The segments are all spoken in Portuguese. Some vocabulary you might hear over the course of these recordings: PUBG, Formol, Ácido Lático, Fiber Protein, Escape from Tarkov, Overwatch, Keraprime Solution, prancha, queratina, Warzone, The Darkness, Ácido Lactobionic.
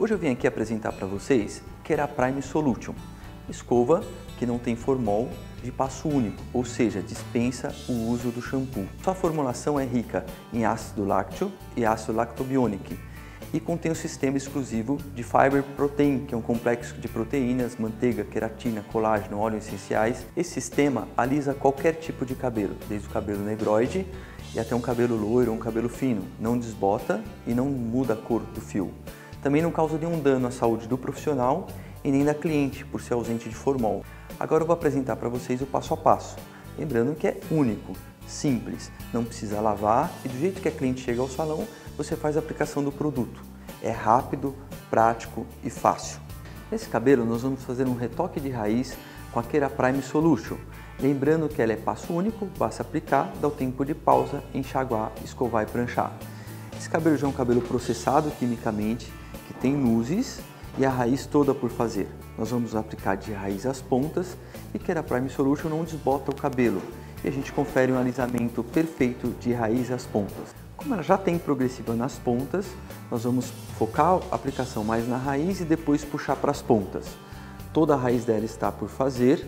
Hoje eu vim aqui apresentar para vocês Keraprime Solution, escova que não tem formol, de passo único, ou seja, dispensa o uso do shampoo. Sua formulação é rica em ácido lácteo e ácido lactobionic e contém um sistema exclusivo de Fiber Protein, que é um complexo de proteínas, manteiga, queratina, colágeno, óleos essenciais. Esse sistema alisa qualquer tipo de cabelo, desde o cabelo negroide e até um cabelo loiro ou um cabelo fino. Não desbota e não muda a cor do fio. Também não causa nenhum dano à saúde do profissional e nem da cliente, por ser ausente de formol. Agora eu vou apresentar para vocês o passo a passo, lembrando que é único, simples, não precisa lavar e do jeito que a cliente chega ao salão, você faz a aplicação do produto. É rápido, prático e fácil. Nesse cabelo nós vamos fazer um retoque de raiz com a Keraprime Solution, lembrando que ela é passo único, basta aplicar, dá o tempo de pausa, enxaguar, escovar e pranchar. Esse cabelo já é um cabelo processado quimicamente, que tem luzes e a raiz toda por fazer. Nós vamos aplicar de raiz às pontas e Keraprime Solution não desbota o cabelo e a gente confere um alisamento perfeito de raiz às pontas. Como ela já tem progressiva nas pontas, nós vamos focar a aplicação mais na raiz e depois puxar para as pontas. Toda a raiz dela está por fazer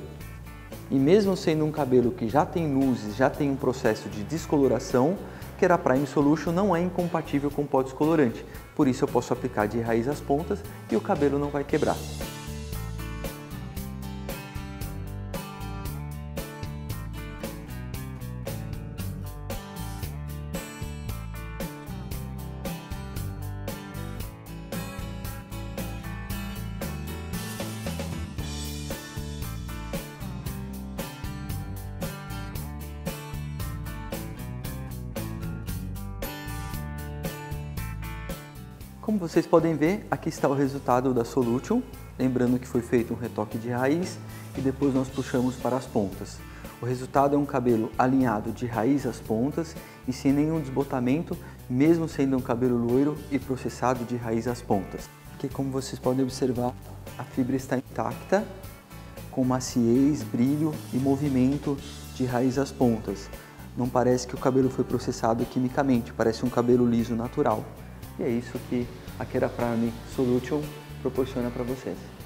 e mesmo sendo um cabelo que já tem luzes, já tem um processo de descoloração, Keraprime Solution não é incompatível com pó descolorante, por isso eu posso aplicar de raiz às pontas e o cabelo não vai quebrar. Como vocês podem ver, aqui está o resultado da Solution, lembrando que foi feito um retoque de raiz e depois nós puxamos para as pontas. O resultado é um cabelo alinhado de raiz às pontas e sem nenhum desbotamento, mesmo sendo um cabelo loiro e processado de raiz às pontas. Aqui, como vocês podem observar, a fibra está intacta, com maciez, brilho e movimento de raiz às pontas. Não parece que o cabelo foi processado quimicamente, parece um cabelo liso natural. E é isso que a Keraprime Solution proporciona para vocês.